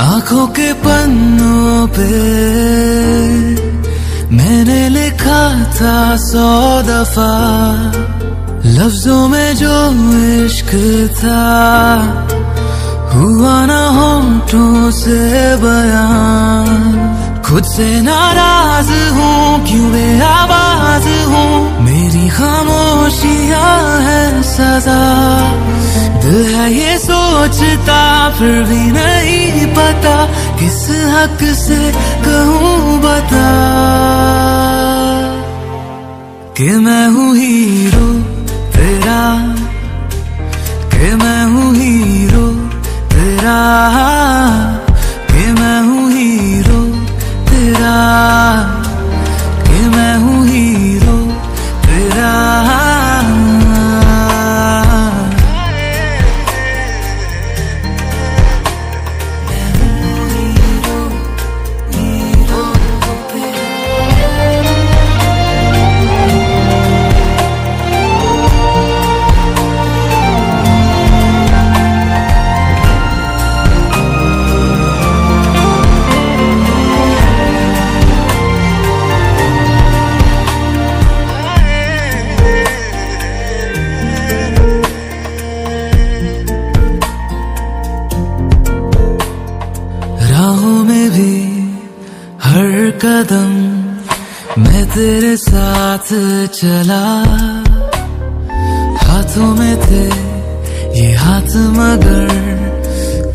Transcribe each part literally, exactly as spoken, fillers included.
आंखों के पन्नों पे मैंने लिखा था सौ दफा, लफ्जों में जो इश्क था हुआ ना होंठों से बयां। खुद से नाराज हूँ, क्यों बेआवाज हूँ, मेरी खामोशियाँ है सजा। दिल है ये सोचता फिर भी नहीं पता, किस हक से कहूँ बता कि मैं हूँ हीरो तेरा, कि मैं हूँ हीरो तेरा, कि मैं हूँ हीरो तेरा, कि मैं हूँ हीरो तेरा। राहों में भी हर कदम मैं तेरे साथ चला, हाथों में थे ये हाथ मगर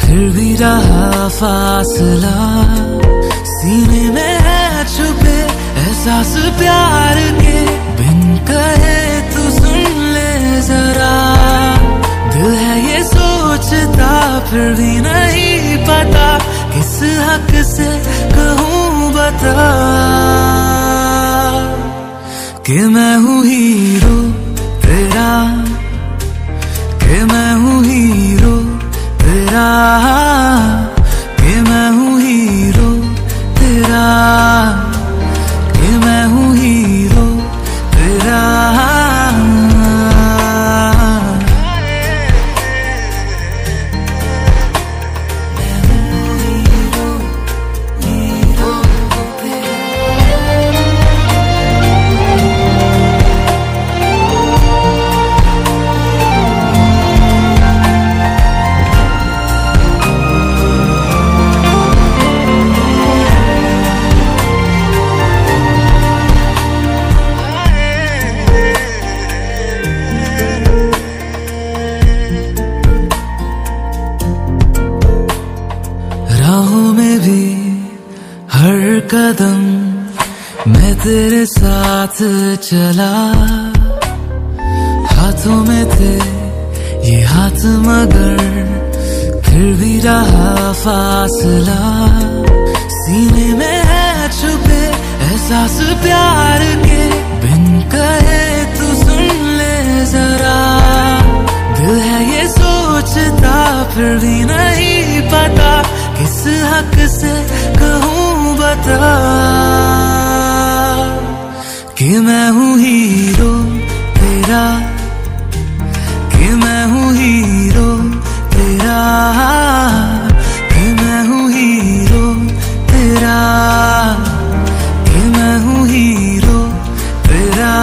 फिर भी रहा फासला। सीने में है छुपे एहसास प्यार के, बिन कहे तू सुन ले जरा। दिल है ये सोचता फिर भी नहीं पता, किस हक से कहूँ बता कि मैं हूँ हीरो तेरा, कि मैं हूँ हीरो तेरा, कि मैं हूँ हीरो तेरा, कि मैं हूँ हीरो तेरा। राहों में भी हर कदम मैं तेरे साथ चला, हाथों में थे ये हाथ मगर फिर भी रहा फासला। सीने में है छुपे एहसास प्यार के, बिन कहे तू सुन ले जरा। दिल है ये सोचता फिर भी नहीं पता, किस हक से कहूँ बता कि मैं हूँ हीरो तेरा, कि मैं हूँ हीरो तेरा, कि मैं हूँ हीरो तेरा, कि मैं हूँ हीरो तेरा।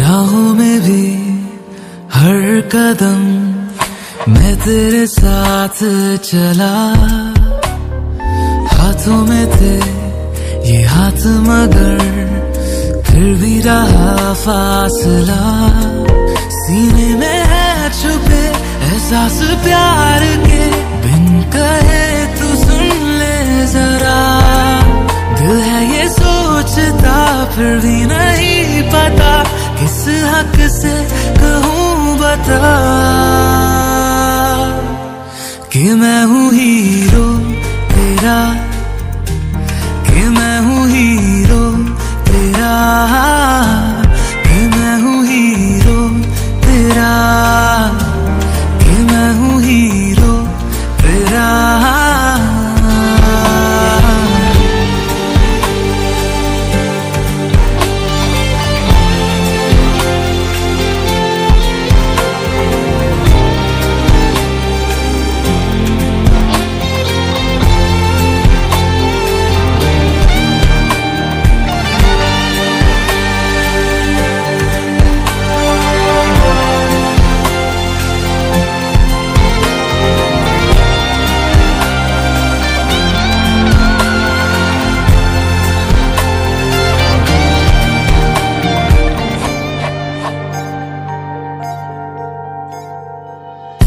राहों में भी हर कदम मैं तेरे साथ चला, हाथों में थे ये हाथ मगर फिर भी रहा फासला। सीने में है छुपे एहसास प्यार के, बिन कहे तू सुन ले जरा। दिल है ये आखिर भी नहीं पता किस हक से कहूँ बता कि मैं हूँ हीरो तेरा, कि मैं हूँ हीरो तेरा, कि मैं हूँ हीरो तेरा, कि मैं हूँ हीरो तेरा।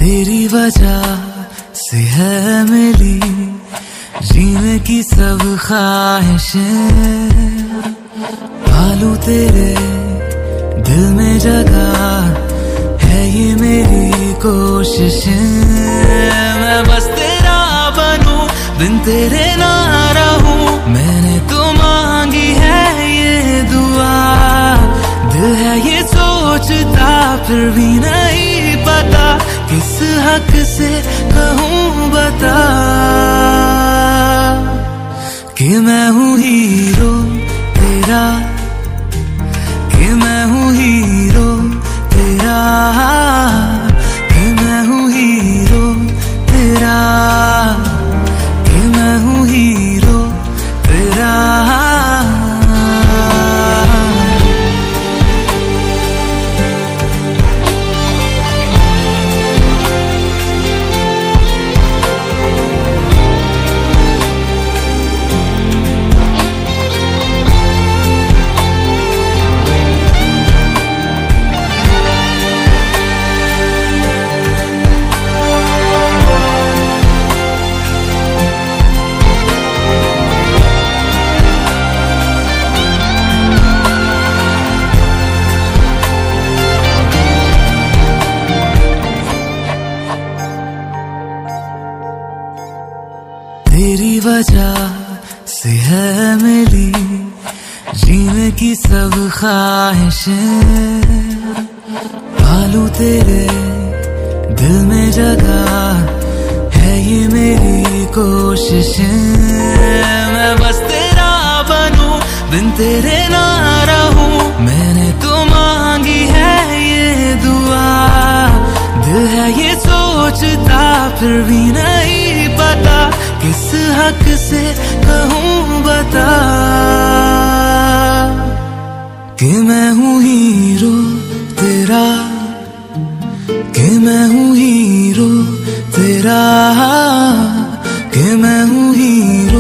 तेरी वजह से है मिली जीने की सब ख्वाहिशें, पालू तेरे दिल में जगह है ये मेरी कोशिशें। मैं बस तेरा बनूं, बिन तेरे ना रहूं, मैंने तो मांगी है ये दुआ। दिल है ये सोचता फिर भी नहीं पता किस हक से कहूँ बता कि मैं हूँ हीरो तेरा, कि मैं हूँ हीरो तेरा, कि मैं हूँ हीरो तेरा, कि मैं हूँ हीरो तेरा। तेरी वजह से है मिली जीने की सब ख्वाहिशें, पालू तेरे दिल में जगह है ये मेरी कोशिशें। मैं बस तेरा बनूं, बिन तेरे ना रहूं, मैंने तो मांगी है ये दुआ। दिल है ये सोचता फिर भी नहीं पता किस हक से कहूँ बता कि मैं हूँ हीरो तेरा, कि मैं हूँ हीरो तेरा, कि मैं हूँ हीरो।